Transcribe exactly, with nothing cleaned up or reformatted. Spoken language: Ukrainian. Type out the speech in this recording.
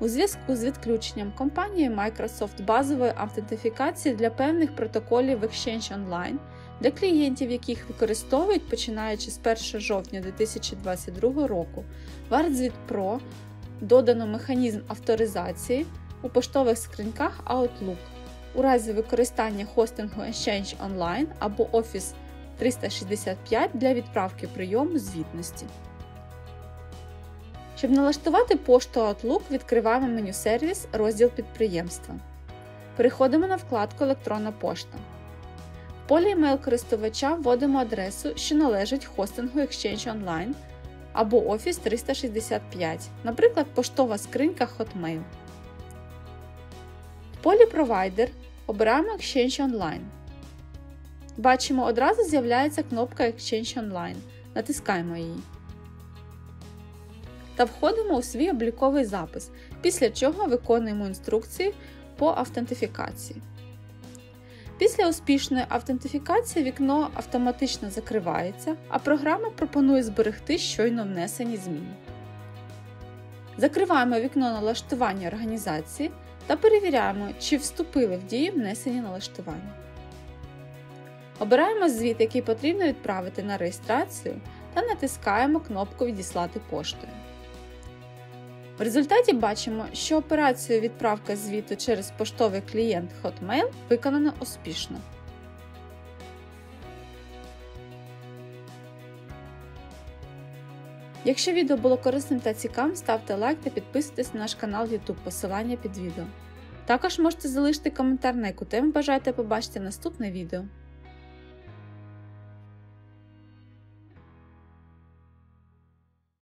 у зв'язку з відключенням компанії Microsoft базової автентифікації для певних протоколів в Exchange Online для клієнтів, яких використовують починаючи з першого жовтня дві тисячі двадцять другого року. В Арт-Звіт Pro додано механізм авторизації у поштових скриньках Outlook. У разі використання хостингу Exchange Online або Office триста шістдесят п'ять для відправки прийому звітності. Щоб налаштувати пошту Outlook, відкриваємо меню «Сервіс», розділ «Підприємства». Переходимо на вкладку «Електронна пошта». В полі «Емейл користувача» вводимо адресу, що належить хостингу Exchange Online або Office триста шістдесят п'ять, наприклад, поштова скринька Hotmail. В полі «Провайдер» обираємо Exchange Online. Бачимо, одразу з'являється кнопка Exchange Online. Натискаємо її та входимо у свій обліковий запис, після чого виконуємо інструкції по автентифікації. Після успішної автентифікації вікно автоматично закривається, а програма пропонує зберегти щойно внесені зміни. Закриваємо вікно налаштування організації та перевіряємо, чи вступили в дію внесені налаштування. Обираємо звіт, який потрібно відправити на реєстрацію, та натискаємо кнопку «Відіслати поштою». В результаті бачимо, що операцію відправка звіту через поштовий клієнт Hotmail виконано успішно. Якщо відео було корисним та цікавим, ставте лайк та підписуйтесь на наш канал YouTube, посилання під відео. Також можете залишити коментар, на яку тему бажаєте побачити наступне відео.